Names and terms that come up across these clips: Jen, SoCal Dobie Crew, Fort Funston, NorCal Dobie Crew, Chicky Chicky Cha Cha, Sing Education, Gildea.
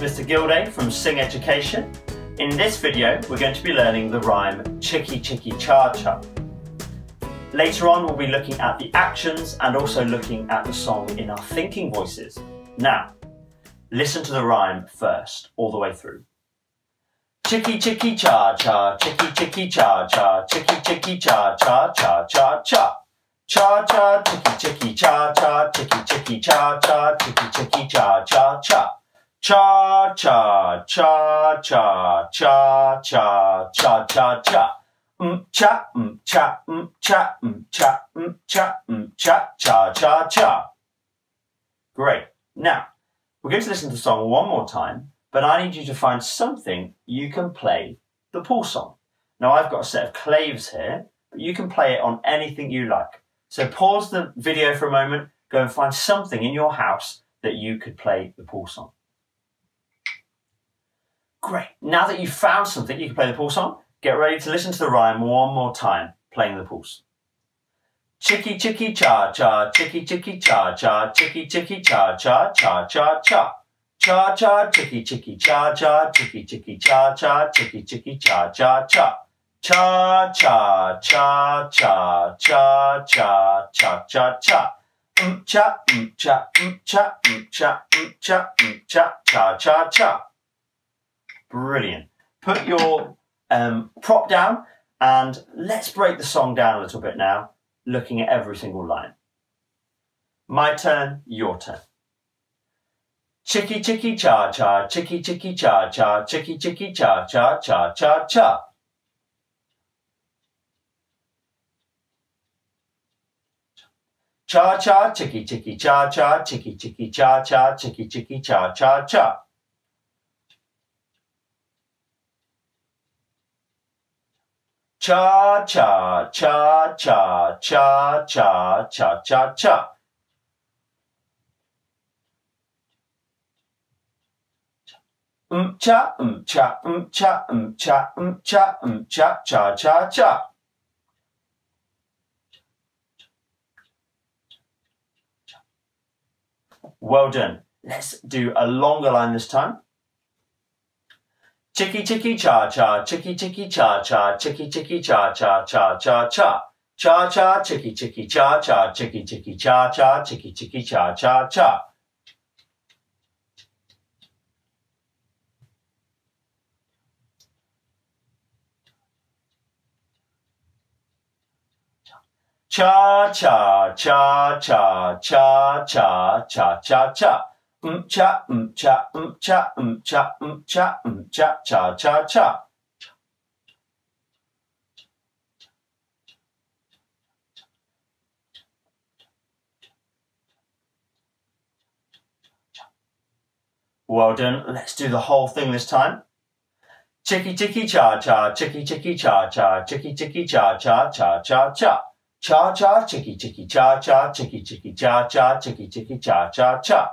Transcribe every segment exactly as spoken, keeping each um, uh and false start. Mister Gildea from Sing Education. In this video, we're going to be learning the rhyme Chicky Chicky Cha Cha. Later on, we'll be looking at the actions and also looking at the song in our thinking voices. Now, listen to the rhyme first, all the way through. Chicky chicky cha cha, chicky chicky cha cha, chicky chicky cha cha cha cha cha. Cha cha, chicky chicky cha cha, chicky chicky cha cha, chicky chicky cha cha cha. Cha cha cha cha cha cha cha cha cha. Mm cha mm cha mm cha mm cha mm cha mm cha cha cha cha. Great. Now we're going to listen to the song one more time, but I need you to find something you can play the pulse on. Now I've got a set of claves here, but you can play it on anything you like. So pause the video for a moment, go and find something in your house that you could play the pulse on. Great. Now that you've found something you can play the pulse on, get ready to listen to the rhyme one more time, playing the pulse. Chicky chicky cha cha, chicky chicky cha cha, chicky chicky cha cha cha cha cha. Cha cha, chicky chicky cha cha, chicky chicky cha cha, chicky chicky cha cha cha. Cha cha cha cha cha cha cha cha cha. Mm cha mm cha mm cha mm cha mm cha mm cha cha cha cha. Brilliant. Put your Um, prop down, and let's break the song down a little bit now, looking at every single line. My turn, your turn. Chicky chicky cha cha, chicky chicky cha cha, chicky chicky cha cha cha cha cha. Cha cha, chicky chicky cha cha, chicky chicky cha cha, chicky chicky cha cha cha. Cha cha cha cha cha cha cha cha cha. Um cha um cha um cha um cha um cha um cha cha cha cha. Well done. Let's do a longer line this time. Chicky chicky cha cha, chicky chicky cha cha, chicky chicky cha cha cha cha cha. Cha cha, chicky chicky cha cha, chicky chicky cha cha, chicky chicky cha cha cha. Cha cha cha cha cha cha cha cha cha. Um cha um cha um cha um cha um cha um cha cha cha cha. Well done. Let's do the whole thing this time. Chicky chicky cha cha, chicky chicky cha cha, chicky chicky cha cha cha cha cha. Cha cha, chicky chicky cha cha, chicky chicky cha cha, chicky chicky cha cha cha.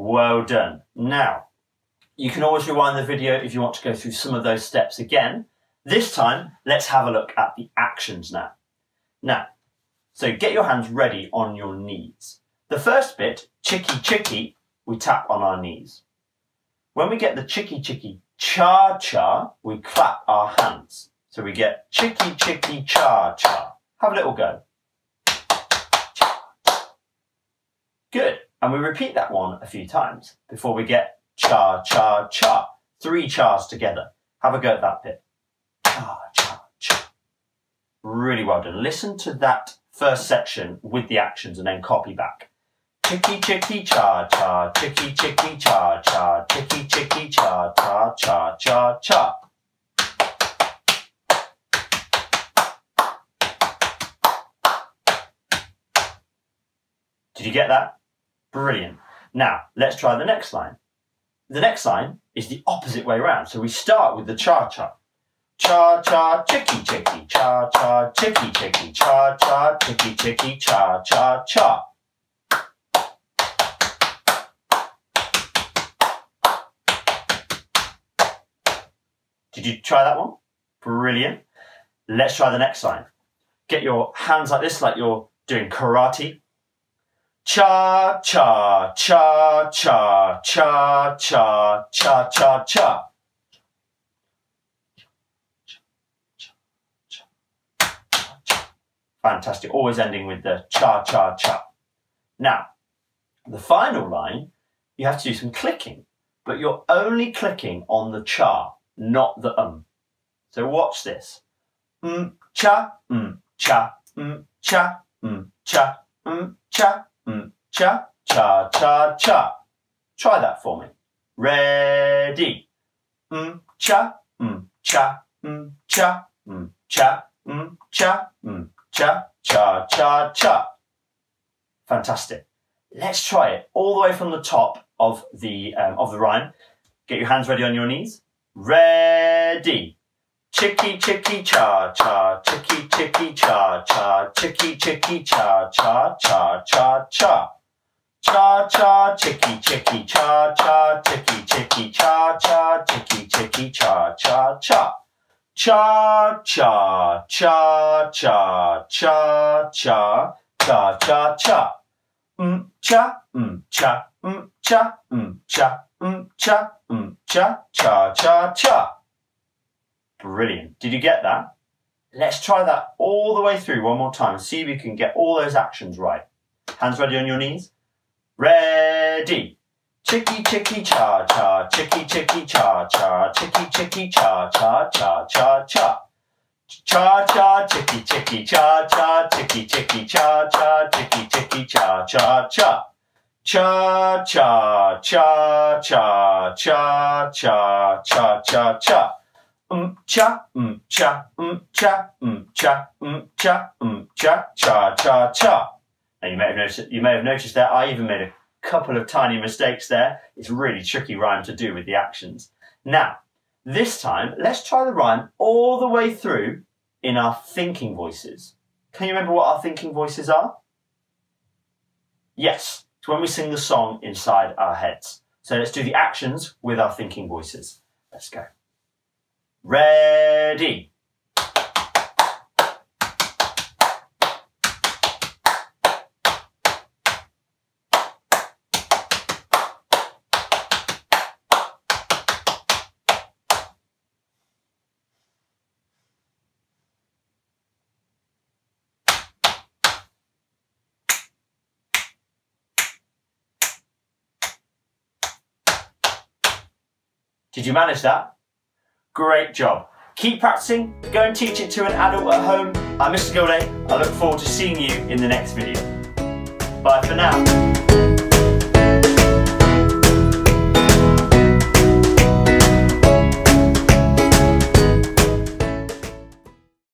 Well done. Now, you can always rewind the video if you want to go through some of those steps again. This time, let's have a look at the actions now. Now, so get your hands ready on your knees. The first bit, chicky chicky, we tap on our knees. When we get the chicky chicky cha cha, we clap our hands. So we get chicky chicky cha cha. Have a little go. Good. And we repeat that one a few times before we get cha, cha, cha. Three chas together. Have a go at that bit. Cha, cha, cha. Really well done. Listen to that first section with the actions and then copy back. Chicky, chicky, cha, cha. Chicky, chicky, cha, cha. Chicky, chicky, cha, cha, cha, cha, cha. Did you get that? Brilliant. Now, let's try the next line. The next line is the opposite way around. So we start with the cha-cha. Cha-cha, chicky, chicky, cha-cha, chicky, chicky, cha-cha, chicky, chicky, cha-cha-cha. Did you try that one? Brilliant. Let's try the next line. Get your hands like this, like you're doing karate. Cha, cha, cha, cha, cha, cha, cha, cha, cha. Fantastic. Always ending with the cha, cha, cha. Now, the final line, you have to do some clicking, but you're only clicking on the cha, not the um. So watch this. Mm, cha, mm, cha, mm, cha, mm, cha, mm, cha, mm, cha, cha, cha, cha. Try that for me. Ready. Mm, cha, mm, cha, mm, cha, mm, cha, mm, cha, mm, cha, cha, cha, cha. Fantastic. Let's try it all the way from the top of the um, of the rhyme. Get your hands ready on your knees. Ready. Chicky chicky cha cha, chicky chicky cha cha, chicky chicky cha cha cha cha cha, cha cha chicky chicky cha cha, chicky chicky cha cha, chicky chicky cha cha cha, cha cha cha cha cha cha cha cha cha, mm cha mm cha mm cha mm cha mm cha mm cha cha cha cha. Brilliant. Did you get that? Let's try that all the way through one more time and see if you can get all those actions right. Hands ready on your knees. Ready. Chicky chicky cha cha, chicky chicky cha cha, chicky chicky cha cha cha cha cha. Cha cha chicky chicky cha cha, chicky chicky cha cha, chicky chicky cha cha cha. Cha cha cha cha cha cha cha cha cha. Um cha um cha um cha um cha um cha um cha cha cha cha. Now you may have noticed you may have noticed that I even made a couple of tiny mistakes there. It's a really tricky rhyme to do with the actions. Now, this time let's try the rhyme all the way through in our thinking voices. Can you remember what our thinking voices are? Yes, it's when we sing the song inside our heads. So let's do the actions with our thinking voices. Let's go. Ready. Did you manage that? Great job. Keep practicing, go and teach it to an adult at home. I'm Mister Gildea. I look forward to seeing you in the next video. Bye for now.